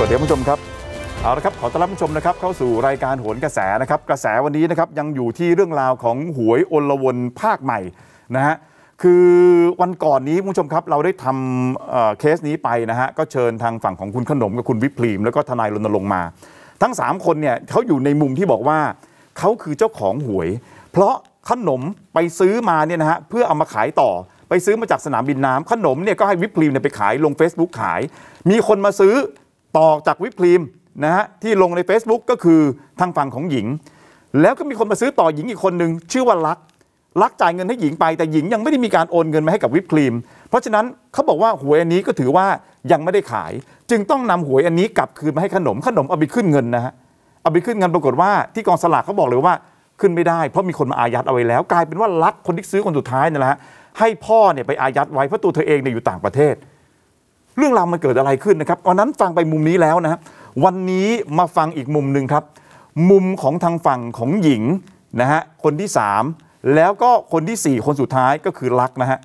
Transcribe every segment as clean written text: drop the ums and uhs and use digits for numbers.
สวัสดีผู้ชมครับเอาละครับขอต้อนรับผู้ชมนะครับเข้าสู่รายการโหนกระแสนะครับกระแสวันนี้นะครับยังอยู่ที่เรื่องราวของหวยอลวนภาคใหม่นะฮะคือวันก่อนนี้ผู้ชมครับเราได้ทำเคสนี้ไปนะฮะก็เชิญทางฝั่งของคุณขนมกับคุณวิพรีมแล้วก็ทนายรณรงค์มาทั้ง3คนเนี่ยเขาอยู่ในมุมที่บอกว่าเขาคือเจ้าของหวยเพราะขนมไปซื้อมาเนี่ยนะฮะเพื่อเอามาขายต่อไปซื้อมาจากสนามบินน้ำขนมเนี่ยก็ให้วิพรีมเนี่ยไปขายลง Facebook ขายมีคนมาซื้อต่อจากวิพรีมนะฮะที่ลงใน Facebook ก็คือทางฝั่งของหญิงแล้วก็มีคนมาซื้อต่อหญิงอีกคนนึงชื่อว่าลักจ่ายเงินให้หญิงไปแต่หญิงยังไม่ได้มีการโอนเงินมาให้กับวิพรีมเพราะฉะนั้นเขาบอกว่าหวยอันนี้ก็ถือว่ายังไม่ได้ขายจึงต้องนำหวยอันนี้กลับคืนมาให้ขนมเอาไปขึ้นเงินนะฮะเอาไปขึ้นเงินปรากฏว่าที่กองสลากเขาบอกเลยว่าขึ้นไม่ได้เพราะมีคนมาอายัดเอาไว้แล้วกลายเป็นว่าลักคนที่ซื้อคนสุดท้ายนั่นแหละให้พ่อเนี่ยไปอายัดไว้เพราะตัวเธอเองเนี่ยอยู่ต่างประเทศเรื่องราวมันเกิดอะไรขึ้นนะครับวันนั้นฟังไปมุมนี้แล้วนะวันนี้มาฟังอีกมุมหนึ่งครับมุมของทางฝั่งของหญิงนะฮะคนที่3แล้วก็คนที่4คนสุดท้ายก็คือลักนะฮะ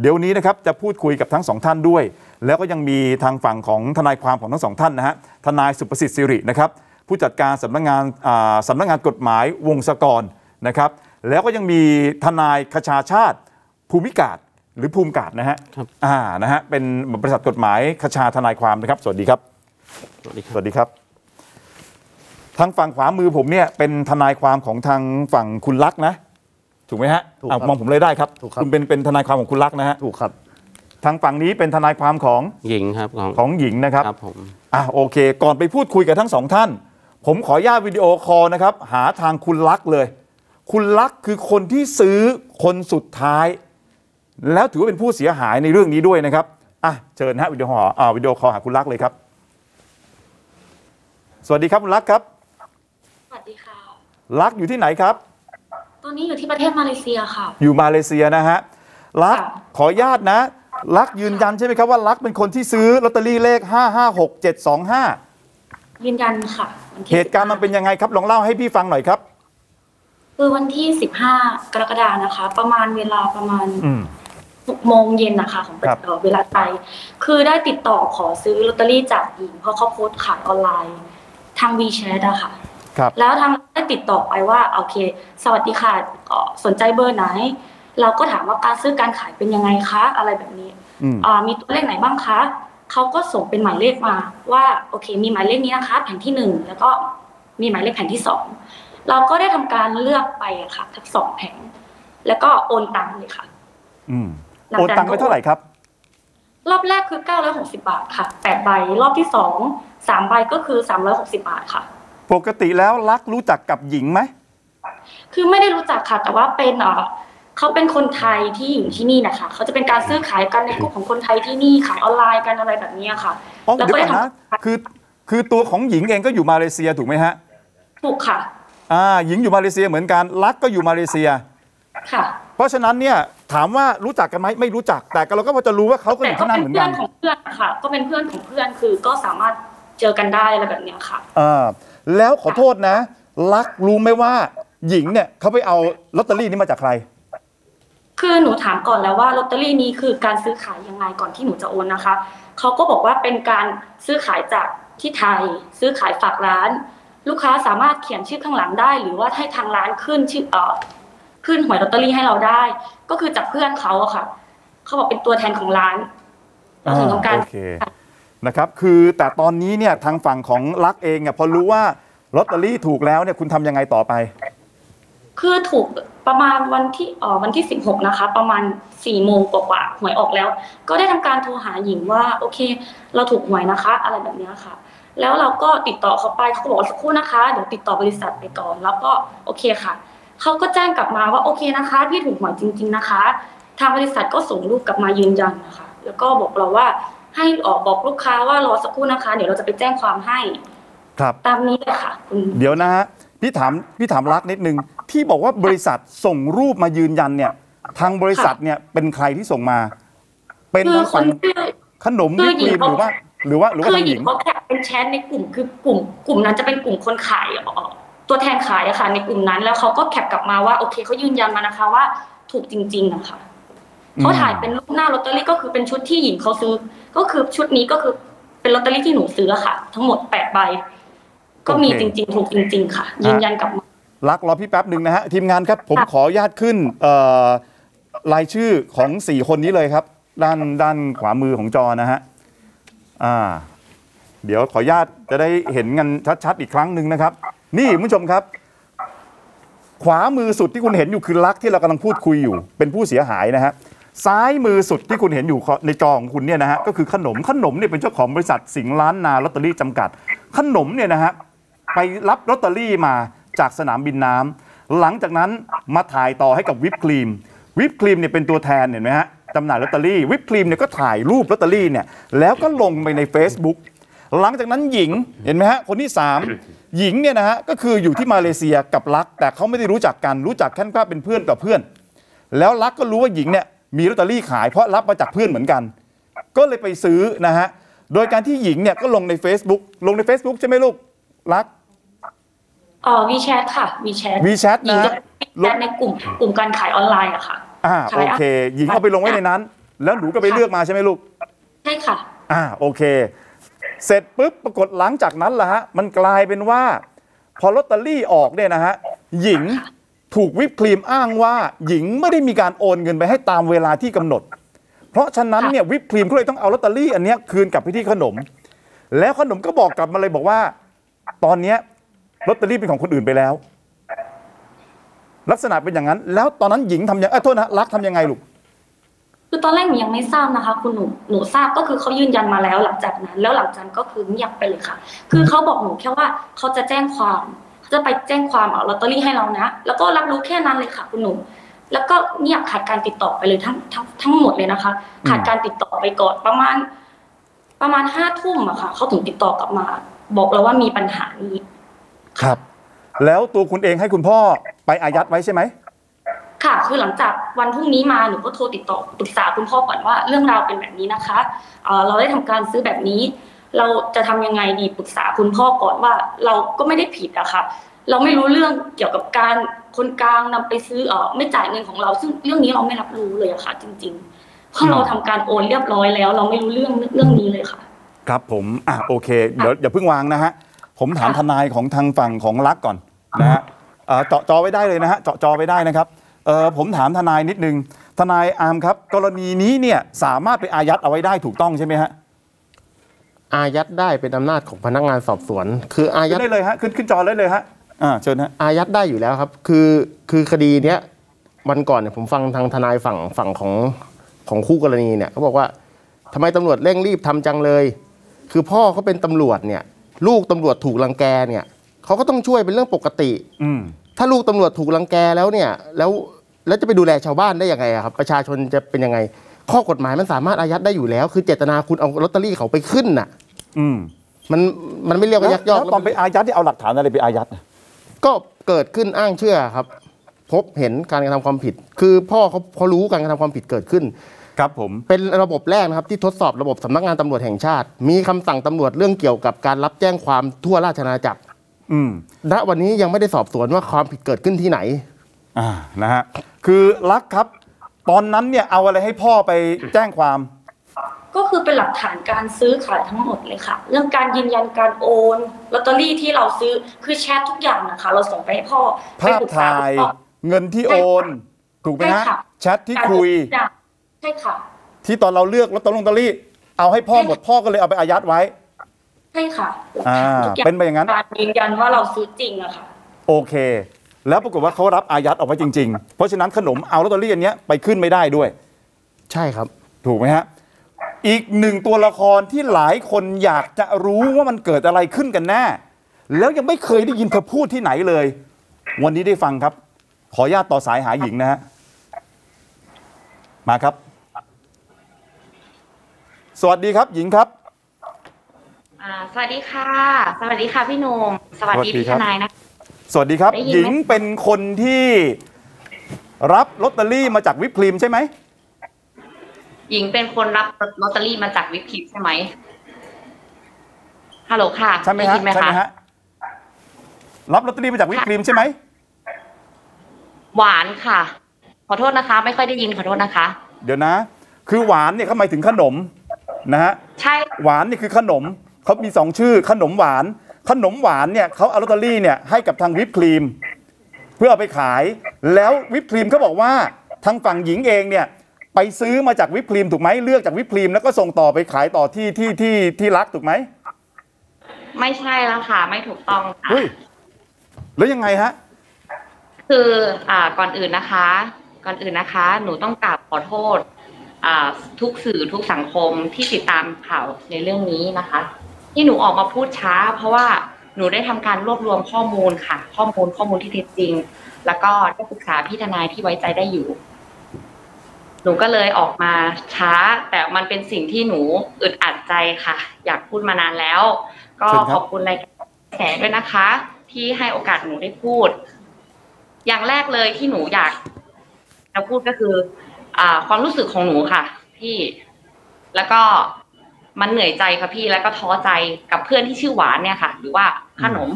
เดี๋ยวนี้นะครับจะพูดคุยกับทั้ง2ท่านด้วยแล้วก็ยังมีทางฝั่งของทนายความของทั้ง2ท่านนะฮะทนายสุประสิทธิ์สิรินะครับผู้จัดการสำนักงานกฎหมายวงศกรนะครับแล้วก็ยังมีทนายคชาชาติภูมิกาศหรือภูมิกาศนะฮะนะฮะเป็นบริษัทกฎหมายคชาทนายความนะครับสวัสดีครับสวัสดีครับทางฝั่งขวามือผมเนี่ยเป็นทนายความของทางฝั่งคุณลักษณ์นะถูกไหมฮะมองผมเลยได้ครับคุณเป็นทนายความของคุณลักษณ์นะฮะถูกครับทางฝั่งนี้เป็นทนายความของหญิงครับของหญิงนะครับผมโอเคก่อนไปพูดคุยกับทั้งสองท่านผมขออนุญาตวิดีโอคอลนะครับหาทางคุณลักษณ์เลยคุณลักษณ์คือคนที่ซื้อคนสุดท้ายแล้วถือว่าเป็นผู้เสียหายในเรื่องนี้ด้วยนะครับเชิญฮะวิดีโอคอลหาคุณลักษณ์เลยครับสวัสดีครับคุณลักษณ์ครับสวัสดีค่ะลักษณ์อยู่ที่ไหนครับตอนนี้อยู่ที่ประเทศมาเลเซียค่ะอยู่มาเลเซียนะฮะลักษณ์ขออนุญาตนะลักษณ์ยืนยันใช่ไหมครับว่าลักษณ์เป็นคนที่ซื้อลอตเตอรี่เลข556725ยืนยันค่ะเหตุการณ์มันเป็นยังไงครับลองเล่าให้พี่ฟังหน่อยครับคือวันที่15 กรกฎาคมนะคะประมาณเวลาประมาณ6 โมงเย็นนะคะของเวลาไทยคือได้ติดต่อขอซื้อลอตเตอรี่จากหญิงเพราะเขาโพสต์ขายออนไลน์ทาง WeChat อะค่ะครับแล้วทางได้ติดต่อไปว่าโอเคสวัสดีค่ะสนใจเบอร์ไหนเราก็ถามว่าการซื้อการขายเป็นยังไงคะอะไรแบบนี้มีตัวเลขไหนบ้างคะเขาก็ส่งเป็นหมายเลขมาว่าโอเคมีหมายเลขนี้นะคะแผ่นที่1แล้วก็มีหมายเลขแผ่นที่2เราก็ได้ทำการเลือกไปค่ะทั้ง2 แผงแล้วก็โอนตังค์เลยค่ะโอนตังค์ไปเท่าไหร่ครับรอบแรกคือ960 บาทค่ะ8 ใบรอบที่2 3 ใบก็คือ360 บาทค่ะปกติแล้วลักรู้จักกับหญิงไหมคือไม่ได้รู้จักค่ะแต่ว่าเป็นเขาเป็นคนไทยที่อยู่ที่นี่นะคะเขาจะเป็นการซื้อขายกันในกลุ่มของคนไทยที่นี่ขายออนไลน์กันอะไรแบบนี้ค่ะแล้วก็นะคือตัวของหญิงเองก็อยู่มาเลเซียถูกไหมฮะถูกค่ะหญิงอยู่มาเลเซียเหมือนกันลักษณ์ก็อยู่มาเลเซียค่ะเพราะฉะนั้นเนี่ยถามว่ารู้จักกันไหมไม่รู้จักแต่เราก็พอจะรู้ว่าเขาเป็นเพื่อนของเพื่อนค่ะก็เป็นเพื่อนของเพื่อนคือก็สามารถเจอกันได้อะไรแบบนี้ค่ะแล้วขอโทษนะลักษณ์รู้ไหมว่าหญิงเนี่ยเขาไปเอาลอตเตอรี่นี้มาจากใครคือหนูถามก่อนแล้วว่าลอตเตอรี่นี้คือการซื้อขายยังไงก่อนที่หนูจะโอนนะคะเขาก็บอกว่าเป็นการซื้อขายจากที่ไทยซื้อขายฝากร้านลูกค้าสามารถเขียนชื่อข้างหลังได้หรือว่าให้ทางร้านขึ้นชื่อขึ้นหวยลอตเตอรี่ให้เราได้ก็คือจากเพื่อนเขาอะค่ะเขาบอกเป็นตัวแทนของร้านของการนะครับคือแต่ตอนนี้เนี่ยทางฝั่งของลักษณ์เองเนี่ยพอรู้ว่าลอตเตอรี่ถูกแล้วเนี่ยคุณทำยังไงต่อไปคือถูกประมาณวันที่16นะคะประมาณ4 โมงกว่าหวยออกแล้วก็ได้ทำการโทรหาหญิงว่าโอเคเราถูกหวยนะคะอะไรแบบนี้ค่ะแล้วเราก็ติดต่อเขาไปเขาบอกสักครู่นะคะเดี๋ยวติดต่อบริษัทไปก่อนแล้วก็โอเคค่ะเขาก็แจ้งกลับมาว่าโอเคนะคะพี่ถูกหวยจริงๆนะคะทางบริษัทก็ส่งรูปกลับมายืนยันนะคะแล้วก็บอกเราว่าให้บอกลูกค้าว่ารอสักครู่นะคะเดี๋ยวเราจะไปแจ้งความให้ครับตามนี้เลยค่ะคุณเดี๋ยวนะฮะพี่ถามลักษณ์นิดนึงที่บอกว่าบริษัทส่งรูปมายืนยันเนี่ยทางบริษัทเนี่ยเป็นใครที่ส่งมาเป็นทางฝั่งขนมวิปครีมหรือว่าคือหญิงเขาแคปเป็นแชทในกลุ่มคือกลุ่มนั้นจะเป็นกลุ่มคนขายตัวแทนขายอะค่ะในกลุ่มนั้นแล้วเขาก็แคปกลับมาว่าโอเคเขายืนยันมานะคะว่าถูกจริงๆนะคะเขาถ่ายเป็นรูปหน้าลอตเตอรี่ก็คือเป็นชุดที่หญิงเขาซื้อก็คือชุดนี้ก็คือ เป็นลอตเตอรี่ที่หนูซื้อค่ะทั้งหมด8 ใบก็มีจริงๆถูกจริงๆค่ะยืนยันกับรักรอพี่แป๊บหนึ่งนะฮะทีมงานครับผมขออนุญาตขึ้นรายชื่อของ4 คนนี้เลยครับด้านขวามือของจอนะฮะเดี๋ยวขออนุญาตจะได้เห็นกันชัดๆอีกครั้งหนึ่งนะครับนี่คุณผู้ชมครับขวามือสุดที่คุณเห็นอยู่คือลักที่เรากำลังพูดคุยอยู่เป็นผู้เสียหายนะฮะซ้ายมือสุดที่คุณเห็นอยู่ในจอของคุณเนี่ยนะฮะก็คือขนมเนี่ยเป็นเจ้าของบริษัทสิงห์ล้านนาลอตเตอรี่จำกัดขนมเนี่ยนะฮะไปรับลอตเตอรี่มาจากสนามบินน้ำหลังจากนั้นมาถ่ายต่อให้กับวิปครีมเนี่ยเป็นตัวแทนเห็นไหมฮะจำหน่ายลอตเตอรี่วิปครีมเนี่ยก็ถ่ายรูปลอตเตอรี่เนี่ยแล้วก็ลงไปใน Facebook หลังจากนั้นหญิงเห็นไหมฮะคนที่3หญิงเนี่ยนะฮะก็คืออยู่ที่มาเลเซียกับลักแต่เขาไม่ได้รู้จักกันรู้จักแค่ว่าเป็นเพื่อนกับเพื่อนแล้วลักก็รู้ว่าหญิงเนี่ยมีลอตเตอรี่ขายเพราะรับมาจากเพื่อนเหมือนกันก็เลยไปซื้อนะฮะโดยการที่หญิงเนี่ยก็ลงใน Facebook ใช่ไหมลูกลักWeChat ค่ะ WeChat นะลงในกลุ่มการขายออนไลน์อะค่ะโอเคหญิงเอาไปลงไว้ในนั้นแล้วหนูก็ไปเลือกมาใช่ไหมลูกใช่ค่ะโอเคเสร็จปุ๊บปรากฏหลังจากนั้นล่ะฮะมันกลายเป็นว่าพอลอตเตอรี่ออกเนี่ยนะฮะหญิงถูกวิปครีมอ้างว่าหญิงไม่ได้มีการโอนเงินไปให้ตามเวลาที่กำหนดเพราะฉะนั้นเนี่ยวิปครีมก็เลยต้องเอาลอตเตอรี่อันนี้คืนกลับไปที่ขนมแล้วขนมก็บอกกลับมาเลยบอกว่าตอนนี้ลอตเตอรี่เป็นของคนอื่นไปแล้วลักษณะเป็นอย่างนั้นแล้วตอนนั้นหญิงทำยังโทษนะรักทำยังไงลูกคือตอนแรกหนูยังไม่ทราบนะคะคุณหนูทราบก็คือเขายืนยันมาแล้วหลังจากนั้นแล้วหลังจากก็คือเงียบไปเลยค่ะคือเขาบอกหนูแค่ว่าเขาจะแจ้งความจะไปแจ้งความเอาลอตเตอรี่ให้เรานะแล้วก็รับรู้แค่นั้นเลยค่ะคุณหนูแล้วก็เงียบขาดการติดต่อไปเลยทั้งหมดเลยนะคะขาดการติดต่อไปก่อนประมาณ5 ทุ่มอะค่ะเขาถึงติดต่อกลับมาบอกเราว่ามีปัญหานี้ครับแล้วตัวคุณเองให้คุณพ่อไปอายัดไว้ใช่ไหมค่ะคือหลังจากวันพรุ่งนี้มาหนูก็โทรติดต่อปรึกษาคุณพ่อก่อนว่าเรื่องราวเป็นแบบนี้นะคะเราได้ทำการซื้อแบบนี้เราจะทำยังไงดีปรึกษาคุณพ่อก่อนว่าเราก็ไม่ได้ผิดอะค่ะเราไม่รู้เรื่องเกี่ยวกับการคนกลางนำไปซื้อไม่จ่ายเงินของเราซึ่งเรื่องนี้เราไม่รับรู้เลยอะค่ะจริงๆเพราะเราทำการโอนเรียบร้อยแล้วเราไม่รู้เรื่องนี้เลยค่ะครับผมโอเคเดี๋ยวอย่าเพิ่งวางนะฮะผมถามทนายของทางฝั่งของลักก่อนนะฮะเจาะจอไว้ได้เลยนะฮะเจาะจอไว้ได้นะครับผมถามทนายนิดนึงทนายอาร์มครับกรณีนี้เนี่ยสามารถไปอายัดเอาไว้ได้ถูกต้องใช่ไหมฮะอายัดได้เป็นอำนาจของพนักงานสอบสวนคืออายัดได้เลยฮะขึ้นจอได้เลยฮะเชิญฮะอายัดได้อยู่แล้วครับคือคดีเนี้ยวันก่อนเนี่ยผมฟังทางทนายฝั่งของคู่กรณีเนี่ยเขาบอกว่าทำไมตำรวจเร่งรีบทำจังเลยคือพ่อเขาเป็นตำรวจเนี่ยลูกตำรวจถูกรังแกเนี่ยเขาก็ต้องช่วยเป็นเรื่องปกติถ้าลูกตำรวจถูกรังแกแล้วเนี่ยแล้วจะไปดูแลชาวบ้านได้ยังไงครับประชาชนจะเป็นยังไงข้อกฎหมายมันสามารถอายัดได้อยู่แล้วคือเจตนาคุณเอาลอตเตอรี่เขาไปขึ้นน่ะมันไม่เรียกว่ายักยอกแล้วตอนไปอายัดที่เอาหลักฐานอะไรไปอายัดก็เกิดขึ้นอ้างเชื่อครับพบเห็นการกระทำความผิดคือพ่อเขารู้การกระทำความผิดเกิดขึ้นครับผมเป็นระบบแรกนะครับที่ทดสอบระบบสำนักงานตำรวจแห่งชาติมีคำสั่งตำรวจเรื่องเกี่ยวกับการรับแจ้งความทั่วราชอาณาจักรณวันนี้ยังไม่ได้สอบสวนว่าความผิดเกิดขึ้นที่ไหนนะฮะคือลักครับตอนนั้นเนี่ยเอาอะไรให้พ่อไปแจ้งความก็คือเป็นหลักฐานการซื้อขายทั้งหมดเลยค่ะเรื่องการยืนยันการโอนลอตเตอรี่ที่เราซื้อคือแชททุกอย่างนะคะเราส่งไปให้พ่อภาพถ่ายเงินที่โอนถูกไหมฮะแชทที่คุยใช่ค่ะที่ตอนเราเลือกลอตเตอรี่เอาให้พ่อหมดพ่อก็เลยเอาไปอายัดไว้ใช่ค่ะเป็นไปอย่างนั้นการยืนยันว่าเราซื้อจริงอะค่ะโอเคแล้วปรากฏว่าเขารับอายัดเอาไว้จริงๆเพราะฉะนั้นขนมเอาลอตเตอรี่อันนี้ไปขึ้นไม่ได้ด้วยใช่ครับถูกไหมฮะอีกหนึ่งตัวละครที่หลายคนอยากจะรู้ว่ามันเกิดอะไรขึ้นกันแน่แล้วยังไม่เคยได้ยินเธอพูดที่ไหนเลยวันนี้ได้ฟังครับขออนุญาตต่อสายหาหญิงนะฮะมาครับสวัสดีครับหญิงครับสวัสดีค่ะสวัสดีค่ะพี่หนุ่มสวัสดีพี่ทนายนะสวัสดีครับหญิงเป็นคนที่รับลอตเตอรี่มาจากวิปครีมใช่ไหมหญิงเป็นคนรับลอตเตอรี่มาจากวิปครีมใช่ไหมฮัลโหลค่ะใช่ไหมฮะใช่ไหมฮะรับลอตเตอรี่มาจากวิปครีมใช่ไหมหวานค่ะขอโทษนะคะไม่ค่อยได้ยินขอโทษนะคะเดี๋ยวนะคือหวานเนี่ยเขาหมายถึงขนม นะฮะใช่หวานนี่คือขนมเขามี2ชื่อขนมหวานเนี่ยเขาเอาลอตเตอรี่เนี่ยให้กับทางวิปครีมเพื่อเอาไปขายแล้ววิปครีมเขาบอกว่าทางฝั่งหญิงเองเนี่ยไปซื้อมาจากวิปครีมถูกไหมเลือกจากวิปครีมแล้วก็ส่งต่อไปขายต่อที่รักถูกไหมไม่ใช่แล้วค่ะไม่ถูกต้องค่ะแล้วยังไงฮะคือก่อนอื่นนะคะหนูต้องกราบขอโทษทุกสื่อทุกสังคมที่ติดตามข่าวในเรื่องนี้นะคะที่หนูออกมาพูดช้าเพราะว่าหนูได้ทำการรวบรวมข้อมูลค่ะข้อมูลที่เท็จจริงแล้วก็ได้ปรึกษาพี่ทนายที่ไว้ใจได้อยู่หนูก็เลยออกมาช้าแต่มันเป็นสิ่งที่หนูอึดอัดใจค่ะอยากพูดมานานแล้วก็ขอบคุณรายการแฉด้วยนะคะที่ให้โอกาสหนูได้พูดอย่างแรกเลยที่หนูอยากจะพูดก็คือความรู้สึกของหนูค่ะพี่แล้วก็มันเหนื่อยใจค่ะพี่แล้วก็ท้อใจกับเพื่อนที่ชื่อหวานเนี่ยค่ะหรือว่าขนม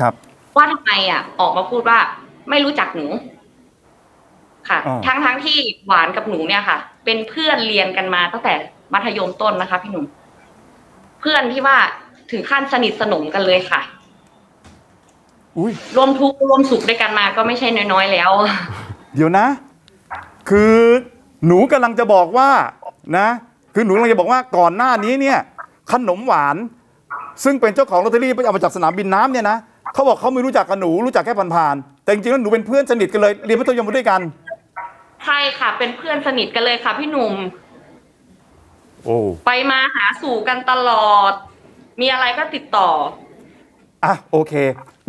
ครับว่าทำไมออกมาพูดว่าไม่รู้จักหนูค่ะทั้งที่หวานกับหนูเนี่ยค่ะเป็นเพื่อนเรียนกันมาตั้งแต่มัธยมต้นนะคะพี่หนุ่มเพื่อนที่ว่าถึงขั้นสนิทสนมกันเลยค่ะรวมทุกข์รวมสุขด้วยกันมาก็ไม่ใช่น้อยๆแล้วเดี๋ยวนะคือหนูกำลังจะบอกว่านะคือหนูกำลังจะบอกว่าก่อนหน้านี้เนี่ยขนมหวานซึ่งเป็นเจ้าของลอตเตอรี่ไปเอามาจากสนามบินน้ำเนี่ยนะเขาบอกเขาไม่รู้จักกับหนูรู้จักแค่ผ่านๆแต่จริงๆแล้วหนูเป็นเพื่อนสนิทกันเลยเรียนมัธยมด้วยกันใช่ค่ะเป็นเพื่อนสนิทกันเลยค่ะพี่หนุ่มโอ้ไปมาหาสู่กันตลอดมีอะไรก็ติดต่อโอเค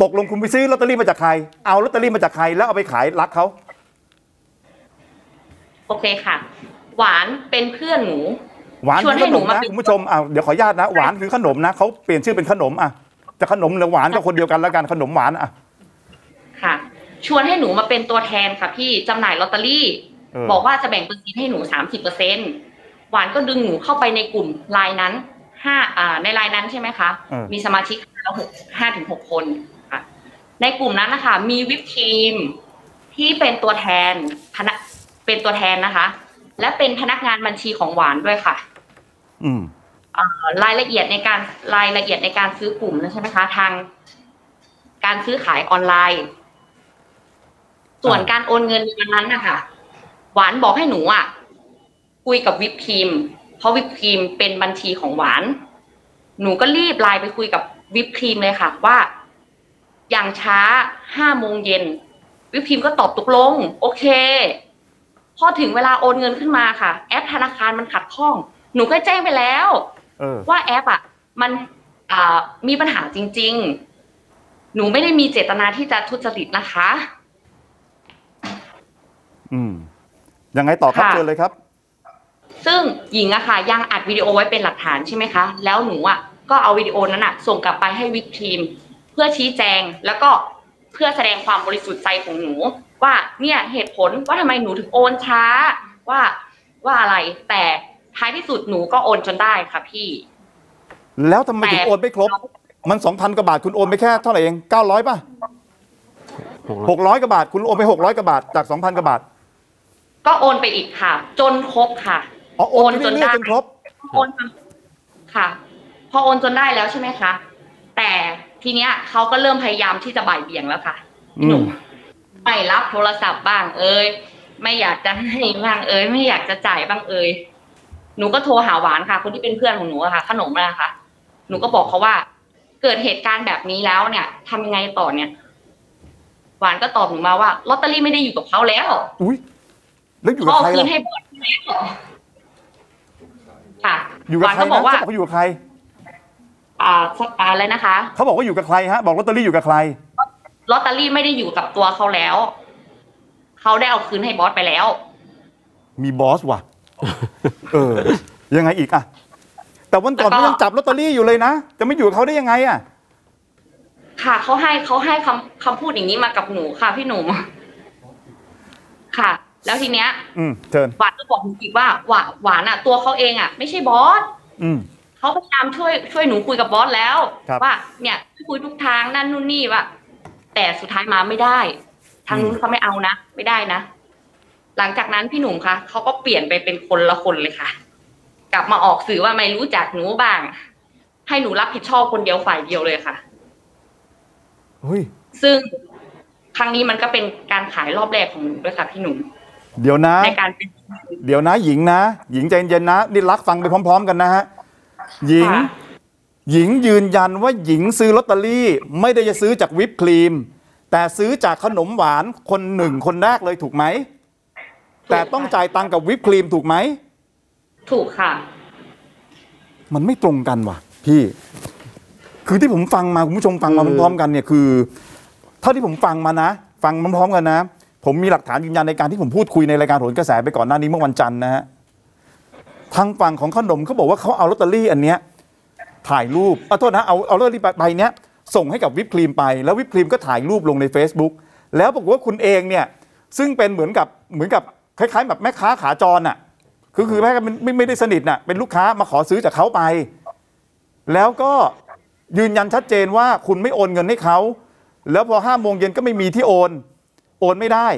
ตกลงคุณไปซื้อลอตเตอรี่มาจากใครเอาลอตเตอรี่มาจากใครแล้วเอาไปขายรักเขาโอเคค่ะหวานเป็นเพื่อนหนูหวานคือขนมนะคุณผู้ชมเดี๋ยวขออนุญาตนะหวานคือขนมนะเขาเปลี่ยนชื่อเป็นขนมจะขนมหรือหวานก็คนเดียวกันแล้วกันขนมหวานค่ะชวนให้หนูมาเป็นตัวแทนค่ะพี่จำหน่ายลอตเตอรี่บอกว่าจะแบ่งเปอร์เซ็นต์ให้หนู 30% หวานก็ดึงหนูเข้าไปในกลุ่มไลน์นั้นในไลน์นั้นใช่ไหมคะมีสมาชิก5 ถึง 6คนค่ะในกลุ่มนั้นนะคะมีวิปครีมที่เป็นตัวแทนนะคะและเป็นพนักงานบัญชีของหวานด้วยค่ะรายละเอียดในการซื้อกลุ่มนะใช่ไหมคะทางการซื้อขายออนไลน์ส่วนการโอนเงินวันนั้นนะคะหวานบอกให้หนูคุยกับวิปครีมเพราะวิปครีมเป็นบัญชีของหวานหนูก็รีบไลน์ไปคุยกับวิปครีมเลยค่ะว่าอย่างช้า5 โมงเย็นวิปครีมก็ตอบตกลงโอเคพอถึงเวลาโอนเงินขึ้นมาค่ะแอปธนาคารมันขัดข้องหนูก็แจ้งไปแล้วว่าแอปมันมีปัญหาจริงๆหนูไม่ได้มีเจตนาที่จะทุจริตนะคะยังไงต่อครับเชิญเลยครับซึ่งหญิงค่ะยังอัดวิดีโอไว้เป็นหลักฐานใช่ไหมคะแล้วหนูก็เอาวิดีโอนั้นส่งกลับไปให้วิปครีมเพื่อชี้แจงแล้วก็เพื่อแสดงความบริสุทธิ์ใจของหนูว่าเนี่ยเหตุผลว่าทำไมหนูถึงโอนช้าว่าอะไรแต่ท้ายที่สุดหนูก็โอนจนได้ค่ะพี่แล้วทำไมถึงโอนไม่ครบมัน2,000 กว่าบาทคุณโอนไปแค่เท่าไหร่เอง900ป่ะ600 กว่าบาทคุณโอนไป600 กว่าบาทจาก2,000 กว่าบาทก็โอนไปอีกค่ะจนครบค่ะโอนจนได้จนครบโอนค่ะพอโอนจนได้แล้วใช่ไหมคะแต่ทีเนี้ยเขาก็เริ่มพยายามที่จะบ่ายเบี่ยงแล้วค่ะหนูไม่รับโทรศัพท์บ้างไม่อยากจะให้บ้างไม่อยากจะจ่ายบ้างหนูก็โทรหาหวานค่ะคนที่เป็นเพื่อนของหนูค่ะขนมนะคะหนูก็บอกเขาว่าเกิดเหตุการณ์แบบนี้แล้วเนี่ยทำยังไงต่อเนี่ยหวานก็ตอบหนูมาว่าลอตเตอรี่ไม่ได้อยู่กับเขาแล้วเขาคืนให้หวานแล้วค่ะหวานก็บอกว่าเขาอยู่กับใครอะไรนะคะเขาบอกว่าอยู่กับใครฮะบอกลอตเตอรี่อยู่กับใครลอตเตอรี่ไม่ได้อยู่กับตัวเขาแล้วเขาได้เอาคืนให้บอสไปแล้วมีบอสว่ะยังไงอีกแต่วันก่อนเขายังจับลอตเตอรี่อยู่เลยนะจะไม่อยู่เขาได้ยังไงค่ะเขาให้คำพูดอย่างนี้มากับหนูค่ะพี่หนุ่มค่ะแล้วทีเนี้ยหวานก็บอกหนูอีกว่าหวานตัวเขาเองไม่ใช่บอสเขาพยายามช่วยหนูคุยกับบอสแล้วว่าเนี่ยคุยทุกทางนั่นนู่นนี่ว่าแต่สุดท้ายมาไม่ได้ทางนู้นเขาไม่เอานะไม่ได้นะหลังจากนั้นพี่หนุ่มคะเขาก็เปลี่ยนไปเป็นคนละคนเลยค่ะ กลับมาออกสื่อว่าไม่รู้จักหนูบ้างให้หนูรับผิดชอบคนเดียวฝ่ายเดียวเลยค่ะซึ่งครั้งนี้มันก็เป็นการขายรอบแรกของหนูด้วยค่ะพี่หนุ่มเดี๋ยวนะในการเดี๋ยวนะหญิงนะหญิงใจเย็นนะนี่รักฟังไปพร้อมๆกันนะฮะหญิงยืนยันว่าหญิงซื้อลอตเตอรี่ไม่ได้จะซื้อจากวิปครีมแต่ซื้อจากขนมหวานคนหนึ่งคนแรกเลยถูกไหมแต่ต้องจ่ายตังค์กับวิปครีมถูกไหมถูกค่ะมันไม่ตรงกันว่ะพี่คือที่ผมฟังมาคุณผู้ชมฟังมาพร้อมๆกันเนี่ยคือเท่าที่ผมฟังมานะฟังพร้อมๆกันนะผมมีหลักฐานยืนยันในการที่ผมพูดคุยในรายการโหนกระแสไปก่อนหน้านี้เมื่อวันจันทร์นะฮะทางฝั่งของขนมเขาบอกว่าเขาเอาลอตเตอรี่อันเนี้ยถ่ายรูปขอโทษนะเอาลอตเตอรี่ใบเนี้ยส่งให้กับวิปครีมไปแล้ววิปครีมก็ถ่ายรูปลงใน Facebook แล้วบอกว่าคุณเองเนี่ยซึ่งเป็นเหมือนกับคล้ายๆแบบแม่ค้าขาจรน่ะคือแม่ก็ไม่ได้สนิทน่ะเป็นลูกค้ามาขอซื้อจากเขาไปแล้วก็ยืนยันชัดเจนว่าคุณไม่โอนเงินให้เขาแล้วพอ5 โมงเย็นก็ไม่มีที่โอนไม่ได้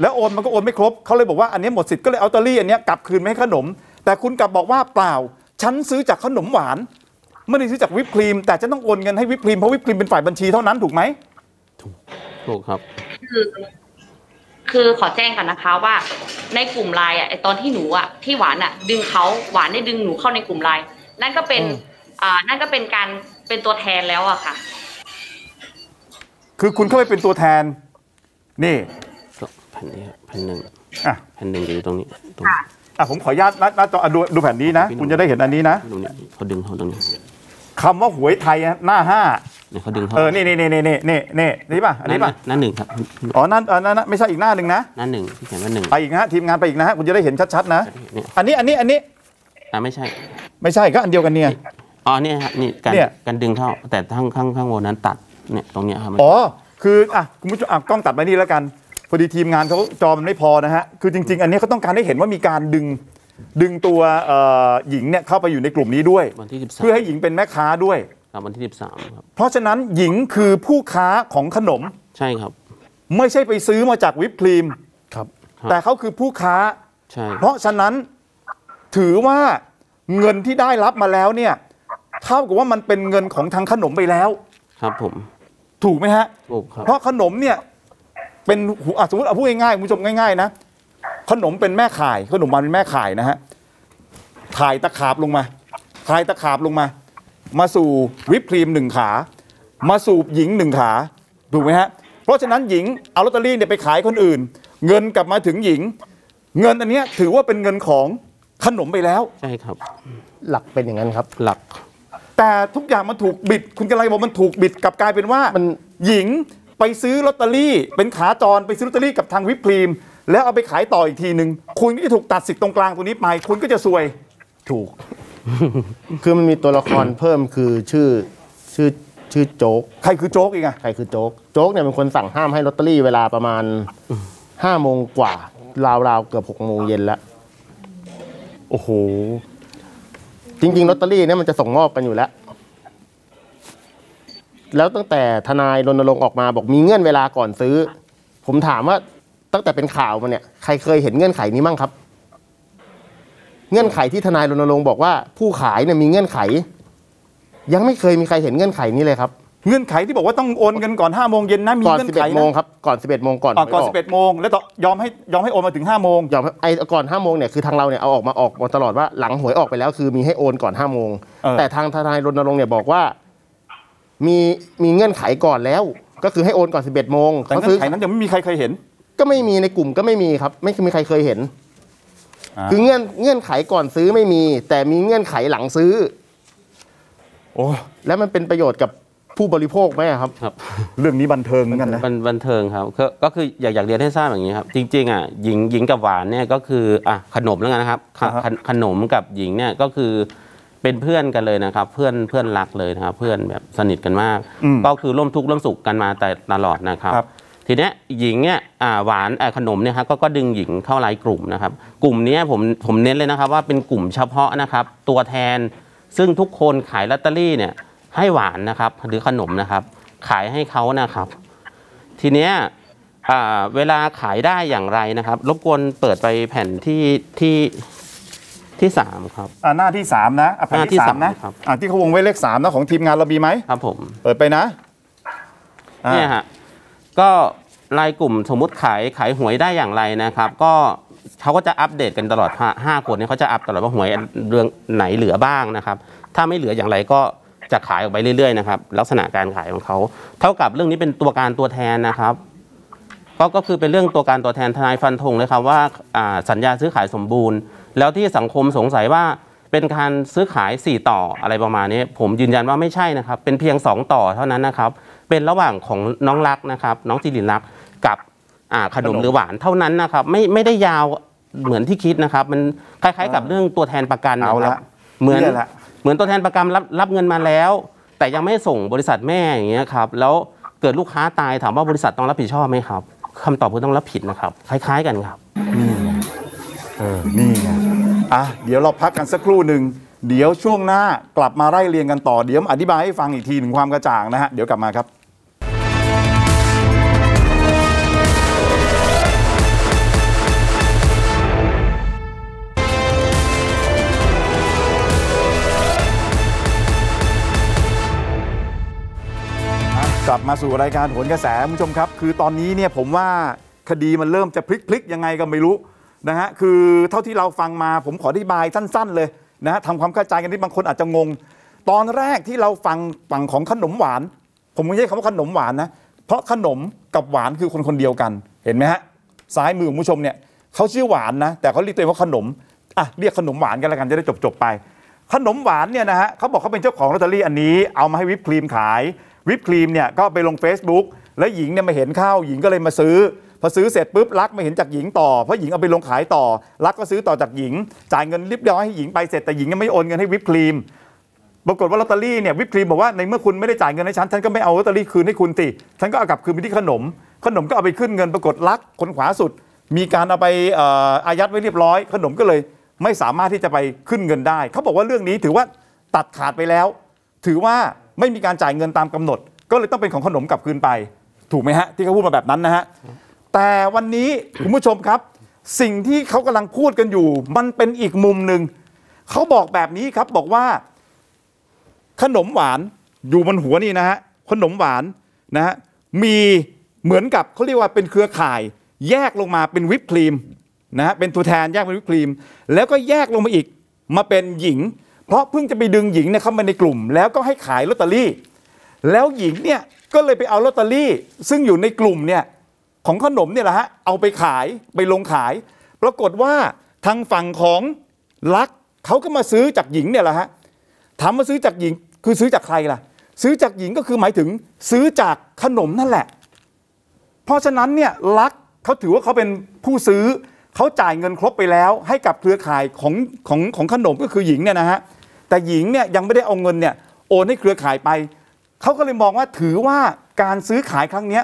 แล้วโอนมันก็โอนไม่ครบเขาเลยบอกว่าอันนี้หมดสิทธิ์ก็เลยเอาลอตเตอรี่อันนี้กลับคืนมาให้ขนมแต่คุณกลับบอกว่าเปล่าฉันซื้อจากขนมหวานไม่ได้ซื้อจากวิปครีมแต่ฉันต้องโอนเงินให้วิปครีมเพราะวิปครีมเป็นฝ่ายบัญชีเท่านั้นถูกไหมถูกครับคือขอแจ้งกันนะคะว่าในกลุ่มไลน์อ่ะตอนที่หนูอ่ะที่หวานอ่ะดึงเขาหวานได้ดึงหนูเข้าในกลุ่มไลน์นั่นก็เป็นการเป็นตัวแทนแล้วอะค่ะคือคุณเข้าไปเป็นตัวแทนนี่แผ่นหนึ่งอยู่ตรงนี้ผมขออนุญาตหน้าจอดูแผ่นนี้นะคุณจะได้เห็นอันนี้นะเขาดึงเขาตรงนี้คำว่าหวยไทยหน้า5เขาดึงเขานี่ป่ะอันนี้ป่ะหน้า 1ครับอ๋อนั่นไม่ใช่อีกหน้าหนึ่งนะหน้า1ที่เขียนว่า1ไปอีกนะทีมงานไปอีกนะคุณจะได้เห็นชัดๆนะอันนี้ไม่ใช่ก็อันเดียวกันเนี่ยอ๋อเนี่ยครับนี่การดึงเข้าแต่ข้างบนนั้นตัดเนี่ยตรงเนี้ยครับอ๋อคือคุณผู้ชมกล้องตัดไปนี่แล้วกันพอดีทีมงานเขาจอมันไม่พอนะฮะคือจริงๆอันนี้เขาต้องการให้เห็นว่ามีการดึงตัวหญิงเนี่ยเข้าไปอยู่ในกลุ่มนี้ด้วยเพื่อให้หญิงเป็นแม่ค้าด้วยวันที่13ครับเพราะฉะนั้นหญิงคือผู้ค้าของขนมใช่ครับไม่ใช่ไปซื้อมาจากวิปครีมครับแต่เขาคือผู้ค้าใช่เพราะฉะนั้นถือว่าเงินที่ได้รับมาแล้วเนี่ยเท่ากับว่ามันเป็นเงินของทางขนมไปแล้วครับผมถูกไหมฮะถูกครับเพราะขนมเนี่ยเป็นสมมติเอาพูดง่ายๆคุณผู้ชมง่ายๆนะขนมเป็นแม่ข่ายขนมมันเป็นแม่ข่ายนะฮะข่ายตะขาบลงมาข่ายตะขาบลงมามาสู่วิปครีม1ขามาสู่หญิง1ขาถูกไหมฮะเพราะฉะนั้นหญิงเอาลอตเตอรี่เนี่ยไปขายคนอื่นเงินกลับมาถึงหญิงเงินอันนี้ถือว่าเป็นเงินของขนมไปแล้วใช่ครับหลักเป็นอย่างนั้นครับหลักแต่ทุกอย่างมันถูกบิดคุณกำลังบอกมันถูกบิดกลับกลายเป็นว่าหญิงไปซื้อลอตเตอรี่เป็นขาจรไปซื้อลอตเตอรี่กับทางวิปครีมแล้วเอาไปขายต่ออีกทีหนึ่งคุณก็จะถูกตัดสิทธิ์ตรงกลางตัวนี้ไปคุณก็จะซวยถูกคือมันมีตัวละคร เพิ่มคือชื่อโจ๊กใครคือโจ๊กอีกอะใครคือโจ๊กเนี่ยเป็นคนสั่งห้ามให้ลอตเตอรี่เวลาประมาณ 5 โมงกว่าราวๆเกือบ 6 โมงเย็นแล้วโอ้โหจริงๆลอตเตอรี่เนี่ยมันจะส่งมอบกันอยู่แล้วตั้งแต่ทนายรณรงค์ออกมาบอกมีเงื่อนเวลาก่อนซื้อผมถามว่าตั้งแต่เป็นข่าวมาเนี่ยใครเคยเห็นเงื่อนไขนี้มั่งครับเงื่อนไขที่ทนายรณรงค์บอกว่าผู้ขายเนี่ยมีเงื่อนไขยังไม่เคยมีใครเห็นเงื่อนไขนี้เลยครับเงื่อนไขที่บอกว่าต้องโอนกันก่อน5 โมงเย็นนะมีเงื่อนไขก่อน 11 โมงครับก่อน 11 โมงก่อนก่อน 11 โมงแล้วยอมให้โอนมาถึง 5 โมงยอมไอ้ก่อน 5 โมงเนี่ยคือทางเราเนี่ยเอาออกมาตลอดว่าหลังหวยออกไปแล้วคือมีให้โอนก่อน 5 โมงแต่ทางทนายรณรงค์เนี่ยบอกว่ามีเงื่อนไขก่อนแล้วก็คือให้โอนก่อน 11 โมงแต่เงื่อนไขนั้นยังไม่มีใครเคยเห็นก็ไม่มีในกลุ่มก็ไม่มีครับไม่มีใครเคยเห็นคือเงื่อนไขก่อนซื้อไม่มีแต่มีเงื่อนไขหลังซื้อโอ้แล้วมันเป็นประโยชน์กับผู้บริโภคไหมครับครับเรื่องนี้บันเทิงเหมือนกันนะบันเทิงครับก็คืออยากเรียนให้ทราบอย่างนี้ครับจริงๆหญิงกับหวานเนี่ยก็คือขนมแล้วกันนะครับขนมกับหญิงเนี่ยก็คือเป็นเพื่อนกันเลยนะครับเพื่อนรักเลยนะครับเพื่อนแบบสนิทกันมากก็คือร่วมทุกข์ร่วมสุขกันมาแต่ตลอดนะครับทีนี้หญิงเนี่ยหวานขนมเนี่ยครับก็ดึงหญิงเข้าไลน์กลุ่มนะครับกลุ่มนี้ผมเน้นเลยนะครับว่าเป็นกลุ่มเฉพาะนะครับตัวแทนซึ่งทุกคนขายลอตเตอรี่เนี่ยให้หวานนะครับหรือขนมนะครับขายให้เขานะครับทีเนี้ยเวลาขายได้อย่างไรนะครับรบกวนเปิดไปแผ่นที่ ที่3ครับหน้าที่3นะหน้าที่3นะครับที่เขาวงไว้เลข3นะของทีมงานเรามีไหมครับผมเปิดไปนะเนี่ยฮะก็รายกลุ่มสมมุติขายหวยได้อย่างไรนะครับก็เขาก็จะอัปเดตกันตลอด5คนนี้เขาจะอัปตลอดว่าหวยเรื่องไหนเหลือบ้างนะครับถ้าไม่เหลืออย่างไรก็จะขายออกไปเรื่อยๆนะครับลักษณะการขายของเขาเท่ากับเรื่องนี้เป็นตัวการตัวแทนนะครับก็คือเป็นเรื่องตัวการตัวแทนทนายฟันธงเลยครับว่าสัญญาซื้อขายสมบูรณ์แล้วที่สังคมสงสัยว่าเป็นการซื้อขาย4ต่ออะไรประมาณนี้ผมยืนยันว่าไม่ใช่นะครับเป็นเพียง2ต่อเท่านั้นนะครับเป็นระหว่างของน้องรักนะครับน้องจิรินรักกับขนมหรือหวานเท่านั้นนะครับไม่ได้ยาวเหมือนที่คิดนะครับมันคล้ายๆกับเรื่องตัวแทนประกันนะครับเหมือนตัวแทนประกันรับเงินมาแล้วแต่ยังไม่ส่งบริษัทแม่อย่างเงี้ยครับแล้วเกิดลูกค้าตายถามว่าบริษัทต้องรับผิดชอบไหมครับคำตอบคือต้องรับผิดนะครับคล้ายๆกันครับนี่ไงเดี๋ยวเราพักกันสักครู่หนึ่งเดี๋ยวช่วงหน้ากลับมาไล่เรียงกันต่อเดี๋ยวอธิบายให้ฟังอีกทีถึงความกระจ่างนะฮะเดี๋ยวกลับมาครับกลับมาสู่รายการโหนกระแสคุณผู้ชมครับคือตอนนี้เนี่ยผมว่าคดีมันเริ่มจะพลิกยังไงก็ไม่รู้นะฮะคือเท่าที่เราฟังมาผมขออธิบายสั้นๆเลยนะฮะทำความเข้าใจกันที่บางคนอาจจะงงตอนแรกที่เราฟังฝั่งของขนมหวานผมไม่ใช่คำว่าขนมหวานนะเพราะขนมกับหวานคือคนเดียวกันเห็นไหมฮะซ้ายมือคุณผู้ชมเนี่ยเขาชื่อหวานนะแต่เขาเรียกตัวเองว่าขนมเรียกขนมหวานกันแล้วกันจะได้จบไปขนมหวานเนี่ยนะฮะเขาบอกเขาเป็นเจ้าของลอตเตอรี่อันนี้เอามาให้วิปครีมขายวิปครีมเนี่ยก็ไปลง Facebook แล้วหญิงเนี่ยมาเห็นเข้าหญิงก็เลยมาซื้อพอซื้อเสร็จปุ๊บรักมาเห็นจากหญิงต่อเพราะหญิงเอาไปลงขายต่อรักก็ซื้อต่อจากหญิงจ่ายเงินริบย้อยให้หญิงไปเสร็จแต่หญิงยังไม่โอนเงินให้วิปครีมปรากฏว่าลอตเตอรี่เนี่ยวิปครีมบอกว่าในเมื่อคุณไม่ได้จ่ายเงินให้ฉันฉันก็ไม่เอาลอตเตอรี่คืนให้คุณสิฉันก็เอากลับคืนไปที่ขนมก็เอาไปขึ้นเงินปรากฏรักคนขวาสุดมีการเอาไปอายัดไว้เรียบร้อยขนมก็เลยไม่สามารถที่จะไปขึ้นเงินได้เขาบอกว่าเรื่องนี้ถือว่าตัดขาดไปแล้วถือว่าไม่มีการจ่ายเงินตามกำหนดก็เลยต้องเป็นของขนมกลับคืนไปถูกไหมฮะที่เขาพูดมาแบบนั้นนะฮะแต่วันนี้คุณผู้ชมครับสิ่งที่เขากำลังพูดกันอยู่มันเป็นอีกมุมหนึ่งเขาบอกแบบนี้ครับบอกว่าขนมหวานอยู่บนหัวนี่นะฮะขนมหวานนะฮะมีเหมือนกับเขาเรียกว่าเป็นเครือข่ายแยกลงมาเป็นวิปครีมนะฮะเป็นตัวแทนแยกเป็นวิปครีมแล้วก็แยกลงมาอีกมาเป็นหญิงเพราะเพิ่งจะไปดึงหญิงเนี่ยเข้ามาในกลุ่มแล้วก็ให้ขายลอตเตอรี่แล้วหญิงเนี่ยก็เลยไปเอาลอตเตอรี่ซึ่งอยู่ในกลุ่มเนี่ยของขนมเนี่ยแหละฮะเอาไปขายไปลงขายปรากฏว่าทางฝั่งของลักเขาก็มาซื้อจากหญิงเนี่ยแหละฮะถามมาซื้อจากหญิงคือซื้อจากใครล่ะซื้อจากหญิงก็คือหมายถึงซื้อจากขนมนั่นแหละเพราะฉะนั้นเนี่ยลักเขาถือว่าเขาเป็นผู้ซื้อเขาจ่ายเงินครบไปแล้วให้กับเครือข่ายของขนมก็คือหญิงเนี่ยนะฮะแต่หญิงเนี่ยยังไม่ได้เอาเงินเนี่ยโอนให้เครือข่ายไปเขาก็เลยมองว่าถือว่าการซื้อขายครั้งนี้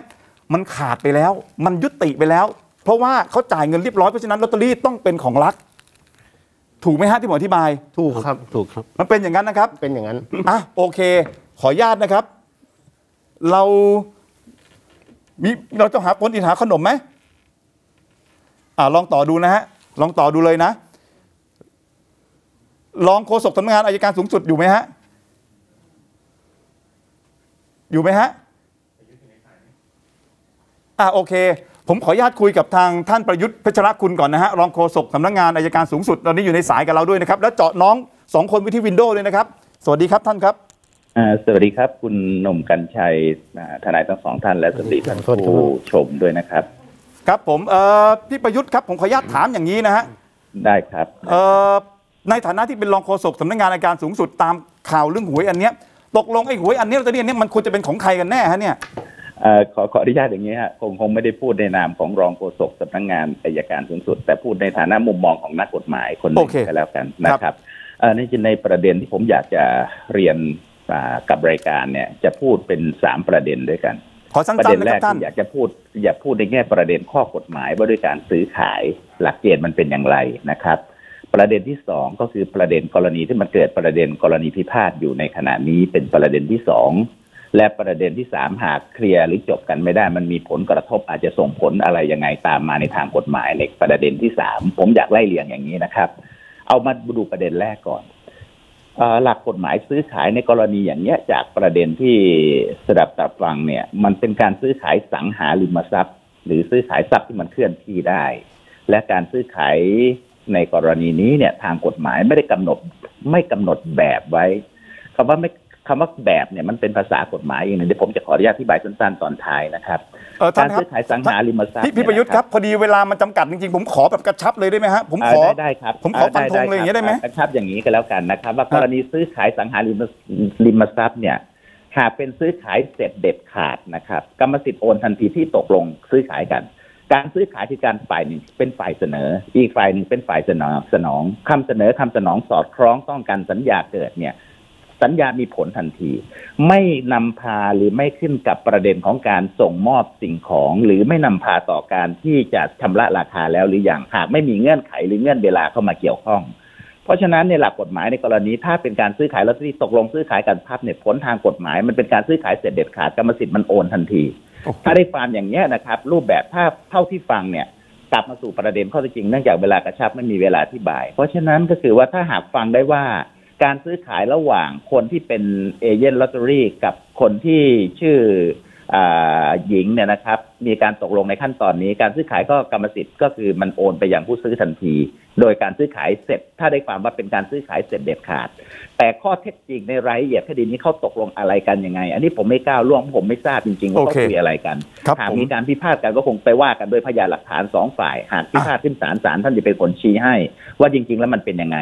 มันขาดไปแล้วมันยุติไปแล้วเพราะว่าเขาจ่ายเงินเรียบร้อยเพราะฉะนั้นลอตเตอรี่ต้องเป็นของลักถูกไหมฮะที่หมออธิบายถูกครับถูกครับมันเป็นอย่างนั้นนะครับเป็นอย่างนั้นโอเคขออนุญาตนะครับเราจะหาคนอินหาขนมไหมลองต่อดูนะฮะลองต่อดูเลยนะรองโฆษกสำนักงานอัยการสูงสุดอยู่ไหมฮะอยู่ไหมฮะโอเคผมขออนุญาตคุยกับทางท่านประยุทธ์เพชรคุณก่อนนะฮะรองโฆษกสำนักงานอัยการสูงสุดตอนนี้อยู่ในสายกับเราด้วยนะครับแล้วเจาะน้อง2คนวิธีวินโดว์เลยนะครับสวัสดีครับท่านครับสวัสดีครับคุณหนุ่มกัญชัยทนายทั้งสองท่านและสวัสดีท่านผู้ชมด้วยนะครับครับผมพี่ประยุทธ์ครับผมขออนุญาตถามอย่างนี้นะฮะได้ครับในฐานะที่เป็นรองโฆษกสำนักงานอัยการสูงสุดตามข่าวเรื่องหวยอันเนี้ยตกลงไอ้หวยอันนี้ลอตเตอรี่เนี้ยมันควรจะเป็นของใครกันแน่ฮะเนี่ยขออนุญาตอย่างนี้ฮะคงไม่ได้พูดในนามของรองโฆษกสำนักงานอัยการสูงสุดแต่พูดในฐานะมุมมองของนักกฎหมายคนหนึ่งก็แล้วกันนะครับในประเด็นที่ผมอยากจะเรียนกับรายการเนี่ยจะพูดเป็น3ประเด็นด้วยกันประเด็นแรกที่อยากจะพูดในแง่ประเด็นข้อกฎหมายว่าด้วยการซื้อขายหลักเกณฑ์มันเป็นอย่างไรนะครับประเด็นที่2ก็คือประเด็นกรณีที่มันเกิดประเด็นกรณีพิพาทอยู่ในขณะนี้เป็นประเด็นที่2และประเด็นที่3หากเคลียร์หรือจบกันไม่ได้มันมีผลกระทบอาจจะส่งผลอะไรยังไงตามมาในทางกฎหมายในประเด็นที่3ผมอยากไล่เรียงอย่างนี้นะครับ เอามาดูประเด็นแรกก่อนหลักกฎหมายซื้อขายในกรณีอย่างเนี้ยจากประเด็นที่สดับตาฟังเนี่ยมันเป็นการซื้อขายสังหาริมทรัพย์หรือซื้อขายทรัพย์ที่มันเคลื่อนที่ได้และการซื้อขายในกรณีนี้เนี่ยทางกฎหมายไม่กำหนดแบบไว้คำว่าแบบเนี่ยมันเป็นภาษากฎหมายเองเดี๋ยวผมจะขออนุญาตอธิบายสั้นๆตอนท้ายนะครับการซื้อขายสังหาริมทรัพย์พี่ประยุทธ์ครับพอดีเวลามันจำกัดจริงๆผมขอแบบกระชับเลยได้ไหมฮะผมขอได้ครับผมขอฟันธงเลยอย่างนี้ได้ไหมกระชับอย่างนี้ก็แล้วกันนะครับว่ากรณีซื้อขายสังหาริมทรัพย์เนี่ยหากเป็นซื้อขายเสร็จเด็ดขาดนะครับกรรมสิทธิ์โอนทันทีที่ตกลงซื้อขายกันการซื้อขายคือการฝ่ายหนึ่งเป็นฝ่ายเสนออีกฝ่ายหนึ่งเป็นฝ่ายสนองคำเสนอคำสนองสอดคล้องต้องกันสัญญาเกิดเนี่ยสัญญามีผลทันทีไม่นำพาหรือไม่ขึ้นกับประเด็นของการส่งมอบสิ่งของหรือไม่นำพาต่อการที่จะชำระราคาแล้วหรืออย่างหากไม่มีเงื่อนไขหรือเงื่อนเวลาเข้ามาเกี่ยวข้องเพราะฉะนั้นในหลักกฎหมายในกรณีถ้าเป็นการซื้อขายลอตเตอรี่ตกลงซื้อขายกันภาพเนี่ยผลทางกฎหมายมันเป็นการซื้อขายเสร็จเด็ดขาดกรรมสิทธิ์มันโอนทันทีถ้าได้ฟังอย่างนี้นะครับรูปแบบถ้าเท่าที่ฟังเนี่ยกลับมาสู่ประเด็นข้อเท็จจริงเนื่องจากเวลากระชับไม่มีเวลาอธิบายเพราะฉะนั้นก็คือว่าถ้าหากฟังได้ว่าการซื้อขายระหว่างคนที่เป็นเอเจนต์ลอตเตอรี่กับคนที่ชื่อหญิงเนี่ยนะครับมีการตกลงในขั้นตอนนี้การซื้อขายก็กรรมสิทธิ์ก็คือมันโอนไปอย่างผู้ซื้อทันทีโดยการซื้อขายเสร็จถ้าได้ความว่าเป็นการซื้อขายเสร็จเด็ดขาดแต่ข้อเท็จจริงในรายละเอียดคดีนี้เขาตกลงอะไรกันยังไงอันนี้ผมไม่กล้าล่วงผมไม่ทราบจริงๆว่าเขาคุยอะไรกันหากมีการพิพาทกันก็คงไปว่ากันโดยพยานหลักฐานสองฝ่ายหากพิพาทขึ้นศาลศาลท่านจะเป็นคนชี้ให้ว่าจริงๆแล้วมันเป็นยังไง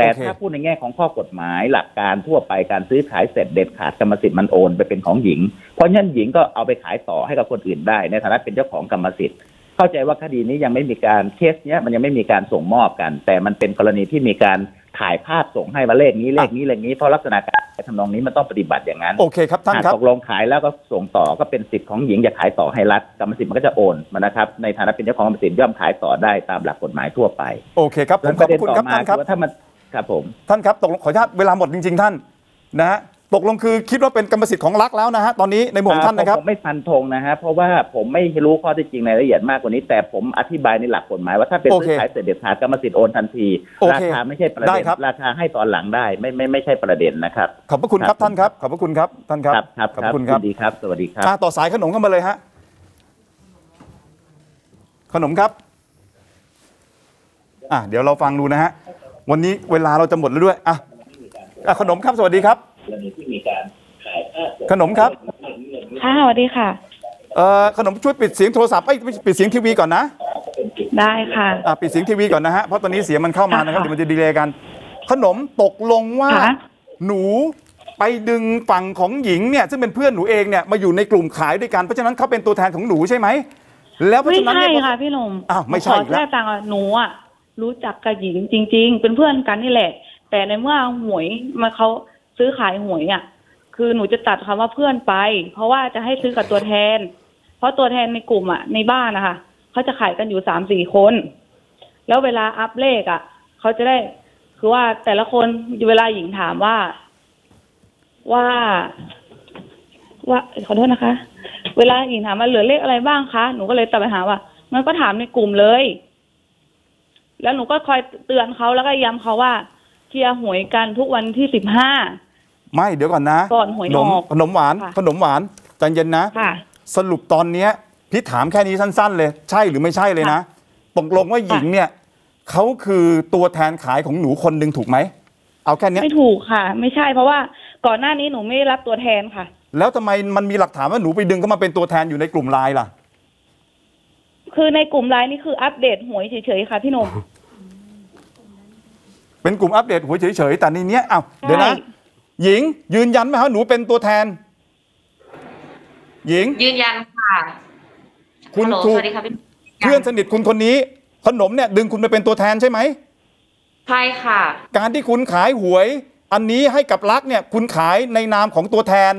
แต่ถ้าพูดในแง่ของข้อกฎหมายหลักการทั่วไปการซื้อขายเสร็จเด็ดขาดกรรมสิทธิ์มันโอนไปเป็นของหญิงเพราะฉะนั้นหญิงก็เอาไปขายต่อให้กับคนอื่นได้ในฐานะเป็นเจ้าของกรรมสิทธิ์เข้าใจว่าคดีนี้ยังไม่มีการเคสเนี้ยมันยังไม่มีการส่งมอบกันแต่มันเป็นกรณีที่มีการถ่ายภาพส่งให้ว่าเลขนี้เพราะลักษณะการทำนองนี้มันต้องปฏิบัติอย่างนั้นโอเคครับท่านครับตกลงขายแล้วก็ส่งต่อก็เป็นสิทธิ์ของหญิงจะขายต่อให้รัฐกรรมสิทธิ์มันก็จะโอนมานะครับในฐานะเป็นเจ้าของกรรมสิทธิ์ย่อมขายต่อได้ตามหลักกฎหมายทั่วไปโอเคครับผมขอบคุณครับท่านครับครับผมท่านครับตกลงขออนุญาตเวลาหมดจริงๆท่านนะฮะตกลงคือคิดว่าเป็นกรรมสิทธิ์ของรักแล้วนะฮะตอนนี้ในมุมท่านนะครับผมไม่ฟันธงนะฮะเพราะว่าผมไม่รู้ข้อเท็จจริงในรายละเอียดมากกว่านี้แต่ผมอธิบายในหลักกฎหมายว่าถ้าเป็นซื้อขายเสร็จเด็ดขาดกรรมสิทธิ์โอนทันทีราคาไม่ใช่ประเด็นราคาให้ตอนหลังได้ไม่ใช่ประเด็นนะครับขอบพระคุณครับท่านครับขอบพระคุณครับท่านครับขอบคุณครับสวัสดีครับสวัสดีครับต่อสายขนมเข้ามาเลยฮะขนมครับเดี๋ยวเราฟังดูนะฮะวันนี้เวลาเราจะหมดแล้วด้วยขนมครับสวัสดีครับขนมครับค่ะสวัสดีค่ะขนมช่วยปิดเสียงโทรศัพท์ปิดเสียงทีวีก่อนนะได้ค่ะปิดเสียงทีวีก่อนนะฮะเพราะตอนนี้เสียงมันเข้ามานะครับเดี๋ยวมันจะดีเลย์กันขนมตกลงว่าหนูไปดึงฝั่งของหญิงเนี่ยซึ่งเป็นเพื่อนหนูเองเนี่ยมาอยู่ในกลุ่มขายด้วยกันเพราะฉะนั้นเขาเป็นตัวแทนของหนูใช่ไหมแล้วเพราะฉะนั้นไม่ใช่ค่ะพี่หนุ่มไม่ใช่แล้วต่างหนูอ่ะรู้จักกับหญิงจริงๆเป็นเพื่อนกันนี่แหละแต่ในเมื่อหวยมาเขาซื้อขายหวยอ่ะคือหนูจะตัดคำว่าเพื่อนไปเพราะว่าจะให้ซื้อกับตัวแทนเพราะตัวแทนในกลุ่มอ่ะในบ้านนะคะเขาจะขายกันอยู่3-4 คนแล้วเวลาอัพเลขอ่ะเขาจะได้คือว่าแต่ละคนเวลาหญิงถามว่าขอโทษนะคะเวลาหญิงถามว่าเหลือเลขอะไรบ้างคะหนูก็เลยตัดไปหาว่ามันก็ถามในกลุ่มเลยแล้วหนูก็คอยเตือนเขาแล้วก็ย้ำเขาว่าเคลียร์หวยกันทุกวันที่15ไม่เดี๋ยวก่อนนะก่อนหวยออกขนมหวานใจเย็นนะสรุปตอนเนี้ยพี่ถามแค่นี้สั้นๆเลยใช่หรือไม่ใช่เลยนะตกลงว่าหญิงเนี่ยเขาคือตัวแทนขายของหนูคนหนึ่งถูกไหมเอาแค่นี้ไม่ถูกค่ะไม่ใช่เพราะว่าก่อนหน้านี้หนูไม่รับตัวแทนค่ะแล้วทำไมมันมีหลักฐานว่าหนูไปดึงเขามาเป็นตัวแทนอยู่ในกลุ่มไลน์ล่ะคือในกลุ่มไลน์นี่คืออัปเดตหวยเฉยๆค่ะพี่นมเป็นกลุ่มอัปเดตหวยเฉยๆแต่ในนี้เดี๋ยวนะหญิงยืนยันไหมคะหนูเป็นตัวแทนหญิงยืนยันค่ะคุณถูกเพื่อนสนิทคุณคนนี้ขนมเนี่ยดึงคุณไปเป็นตัวแทนใช่ไหมใช่ค่ะการที่คุณขายหวยอันนี้ให้กับรักเนี่ยคุณขายในนามของตัวแทน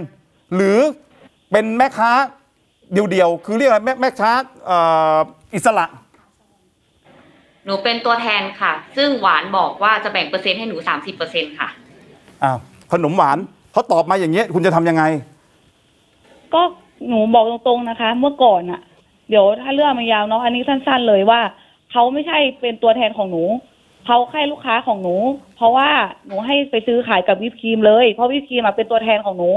หรือเป็นแม่ค้าเดียวๆคือเรียกอะไรแม่ค้าอิสระหนูเป็นตัวแทนค่ะซึ่งหวานบอกว่าจะแบ่งเปอร์เซ็นต์ให้หนู 30% ค่ะขนมหวานเขาตอบมาอย่างเงี้ยคุณจะทำยังไงก็หนูบอกตรงๆนะคะเมื่อก่อนอะเดี๋ยวถ้าเรื่องมันยาวเนาะอันนี้สั้นๆเลยว่าเขาไม่ใช่เป็นตัวแทนของหนู เขาแค่ลูกค้าของหนูเพราะว่าหนูให้ไปซื้อขายกับวิปครีมเลยเพราะวิปครีมเป็นตัวแทนของหนู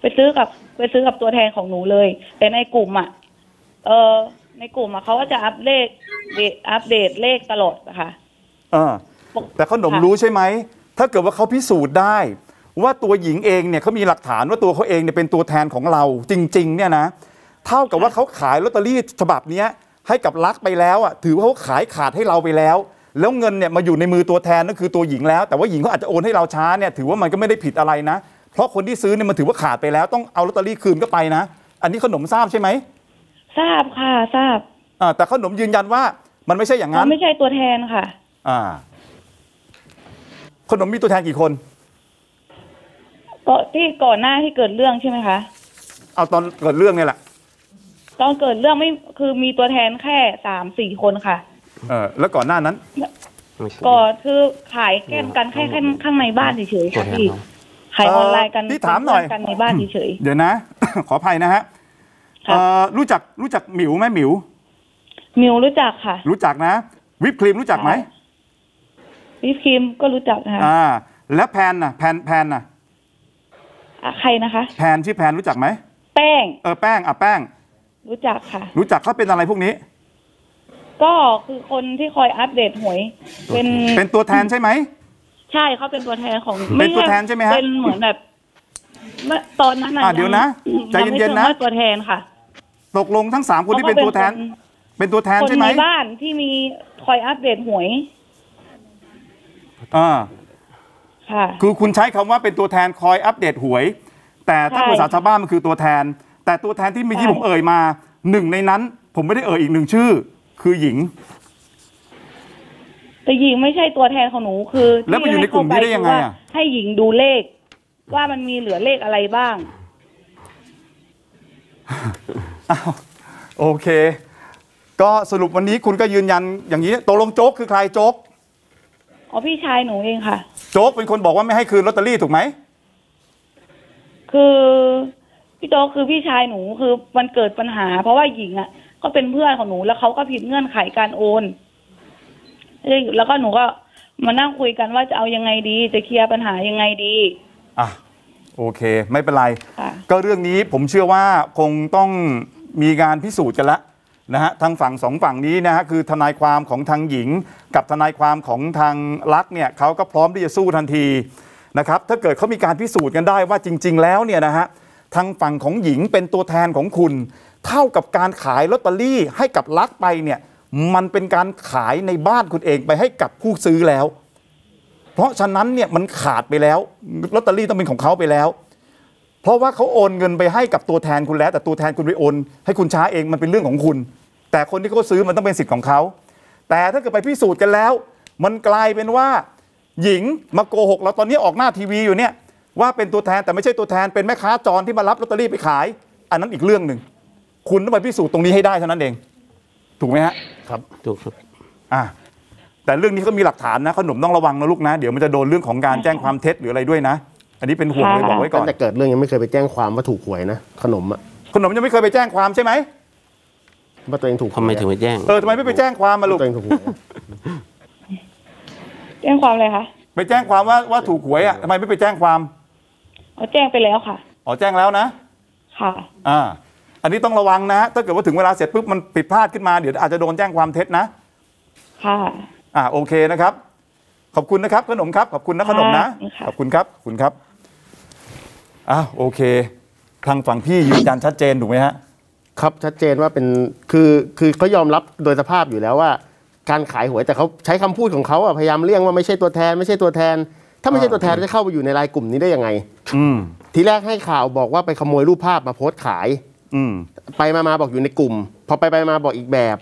ไปซื้อกับตัวแทนของหนูเลยแต่ในกลุ่มในกลุ่มเขาก็จะอัปเดตเลขตลอดนะคะแต่เขาหนมรู้ใช่ไหมถ้าเกิดว่าเขาพิสูจน์ได้ว่าตัวหญิงเองเนี่ยเขามีหลักฐานว่าตัวเขาเองเนี่ยเป็นตัวแทนของเราจริงๆเนี่ยนะเท่ากับว่าเขาขายลอตเตอรี่ฉบับนี้ให้กับลักไปแล้วอ่ะถือว่าเขาขายขาดให้เราไปแล้วแล้วเงินเนี่ยมาอยู่ในมือตัวแทนนั่นคือตัวหญิงแล้วแต่ว่าหญิงเขาอาจจะโอนให้เราช้าเนี่ยถือว่ามันก็ไม่ได้ผิดอะไรนะเพราะคนที่ซื้อเนี่ยมันถือว่าขาดไปแล้วต้องเอาลอตเตอรี่คืนก็ไปนะอันนี้ขนมทราบใช่ไหมทราบค่ะทราบแต่ขนมยืนยันว่ามันไม่ใช่อย่างนั้นไม่ใช่ตัวแทนค่ะขนมมีตัวแทนกี่คนก็ที่ก่อนหน้าที่เกิดเรื่องใช่ไหมคะเอาตอนเกิดเรื่องเนี่ยแหละตอนเกิดเรื่องไม่คือมีตัวแทนแค่3-4คนค่ะแล้วก่อนหน้านั้นก่อนคือขายแก้มกันแค่ข้างในบ้านเฉยๆค่ะพี่ขายออนไลน์กันที่ถามหน่อยกันในบ้านเฉยๆเดี๋ยวนะขออภัยนะฮะรู้จักหมิวไหมหมิวรู้จักค่ะรู้จักนะวิปครีมรู้จักไหมวิปครีมก็รู้จักนะคะแล้วแพนน่ะแพนน่ะใครนะคะแพนชื่อแพนรู้จักไหมแป้งแป้งแป้งรู้จักค่ะรู้จักเขาเป็นอะไรพวกนี้ก็คือคนที่คอยอัปเดตหวยเป็นตัวแทนใช่ไหมใช่เขาเป็นตัวแทนของเป็นตัวแทนใช่ไหมฮะเป็นเหมือนแบบตอนนั้นเดี๋ยวนะใจเย็นๆนะตัวแทนค่ะตกลงทั้ง3คนที่เป็นตัวแทนใช่ไหมคนในบ้านที่มีคอยอัปเดตหวยค่ะคือคุณใช้คำว่าเป็นตัวแทนคอยอัปเดตหวยแต่ถ้าภาษาชาวบ้านมันคือตัวแทนแต่ตัวแทนที่เมื่อกี้ผมเอ่ยมาหนึ่งในนั้นผมไม่ได้เอ่ยอีกหนึ่งชื่อคือหญิงแต่หญิงไม่ใช่ตัวแทนของหนูคือแล้วไปอยู่ในกลุ่มนี้ได้ยังไงอ่ะให้หญิงดูเลขว่ามันมีเหลือเลขอะไรบ้างโอเคก็สรุปวันนี้คุณก็ยืนยันอย่างนี้ตกลงโจ๊กคือใครโจ๊กอ๋อพี่ชายหนูเองค่ะโจ๊กเป็นคนบอกว่าไม่ให้คืนลอตเตอรี่ถูกไหมคือพี่โจ๊กคือพี่ชายหนูคือมันเกิดปัญหาเพราะว่าหญิงก็เป็นเพื่อนของหนูแล้วเขาก็ผิดเงื่อนไขการโอนแล้วก็หนูก็มานั่งคุยกันว่าจะเอายังไงดีจะเคลียร์ปัญหายังไงดีโอเคไม่เป็นไรก็เรื่องนี้ผมเชื่อว่าคงต้องมีการพิสูจน์กันละนะฮะทางฝั่ง2ฝั่งนี้นะฮะคือทนายความของทางหญิงกับทนายความของทางลักเนี่ยเขาก็พร้อมที่จะสู้ทันทีนะครับถ้าเกิดเขามีการพิสูจน์กันได้ว่าจริงๆแล้วเนี่ยนะฮะทางฝั่งของหญิงเป็นตัวแทนของคุณเท่ากับการขายลอตเตอรี่ให้กับลักไปเนี่ยมันเป็นการขายในบ้านคุณเองไปให้กับผู้ซื้อแล้วเพราะฉะนั้นเนี่ยมันขาดไปแล้วลอตเตอรี่ต้องเป็นของเขาไปแล้วเพราะว่าเขาโอนเงินไปให้กับตัวแทนคุณแล้วแต่ตัวแทนคุณไปโอนให้คุณช้าเองมันเป็นเรื่องของคุณแต่คนที่เขาซื้อมันต้องเป็นสิทธิ์ของเขาแต่ถ้าเกิดไปพิสูจน์กันแล้วมันกลายเป็นว่าหญิงมาโกหกเราตอนนี้ออกหน้าทีวีอยู่เนี่ยว่าเป็นตัวแทนแต่ไม่ใช่ตัวแทนเป็นแม่ค้าจรที่มารับลอตเตอรี่ไปขายอันนั้นอีกเรื่องหนึ่งคุณต้องไปพิสูจน์ตรงนี้ให้ได้เท่านั้นเองถูกไหมฮะครับถูกครับแต่เรื่องนี้ก็มีหลักฐานนะขนมต้องระวังนะลูกนะเดี๋ยวมันจะโดนเรื่องของการแจ้งความเท็จหรืออะไรด้วยนะอันนี้เป็นห่วงเลยบอกไว้ก่อนแต่เกิดเรื่องยังไม่เคยไปแจ้งความว่าถูกหวยนะขนมยังไม่เคยไปแจ้งความใช่ไหมว่าตัวเองถูกทำไมถึงไม่แจ้งทำไมไม่ไปแจ้งความมาลูกตัวเองถูกหวยแจ้งความอะไรคะไปแจ้งความว่าถูกหวยทำไมไม่ไปแจ้งความแจ้งไปแล้วค่ะแจ้งแล้วนะค่ะอันนี้ต้องระวังนะถ้าเกิดว่าถึงเวลาเสร็จปุ๊บมันผิดพลาดขึ้นมาเดี๋ยวอาจจะโดนแจ้งความเท็จนะค่ะโอเคนะครับขอบคุณนะครับขนมครับขอบคุณนะขนมนะขอบคุณครับขอบคุณครับโอเคทางฝั่งพี่ยืนยันชัดเจนถูกไหมฮะครับชัดเจนว่าเป็นคือเขายอมรับโดยสภาพอยู่แล้วว่าการขายหวยแต่เขาใช้คำพูดของเขาพยายามเลี่ยงว่าไม่ใช่ตัวแทนถ้าไม่ใช่ตัวแทนจะเข้าไปอยู่ในรายกลุ่มนี้ได้ยังไงทีแรกให้ข่าวบอกว่าไปขโมยรูปภาพมาโพสต์ขายไปมาบอกอยู่ในกลุ่มพอไปมาบอกอีกแบบ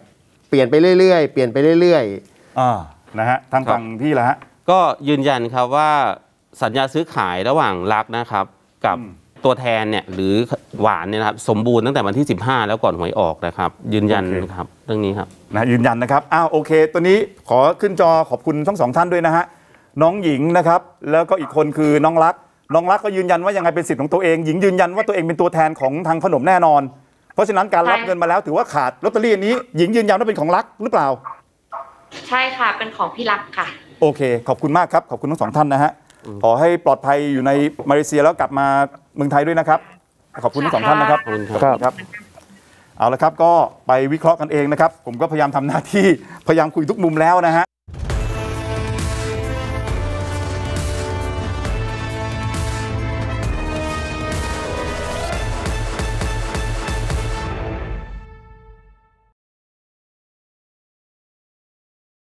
เปลี่ยนไปเรื่อยๆนะฮะทางฝั่งพี่ละฮะก็ยืนยันครับว่าสัญญาซื้อขายระหว่างลักนะครับกับตัวแทนเนี่ยหรือหวานเนี่ยนะครับสมบูรณ์ตั้งแต่วันที่15แล้วก่อนหวยออกนะครับยืนยันครับเรื่องนี้ครับนะยืนยันนะครับโอเคตัวนี้ขอขึ้นจอขอบคุณทั้ง2ท่านด้วยนะฮะน้องหญิงนะครับแล้วก็อีกคนคือน้องลักก็ยืนยันว่ายังไงเป็นสิทธิ์ของตัวเองหญิงยืนยันว่าตัวเองเป็นตัวแทนของทางขนมแน่นอนเพราะฉะนั้นการรับเงินมาแล้วถือว่าขาดลอตเตอรี่นี้หญิงยืนยันว่าเป็นของลักหรือเปล่า ใช่ค่ะเป็นของพี่รักค่ะโอเคขอบคุณมากครับขอบคุณทั้งสองท่านนะฮะขอให้ปลอดภัยอยู่ในมาเลเซียแล้วกลับมาเมืองไทยด้วยนะครับขอบคุณทั้งสองท่านนะครับครับเอาละครับก็ไปวิเคราะห์กันเองนะครับผมก็พยายามทำหน้าที่พยายามคุยทุกมุมแล้วนะฮะ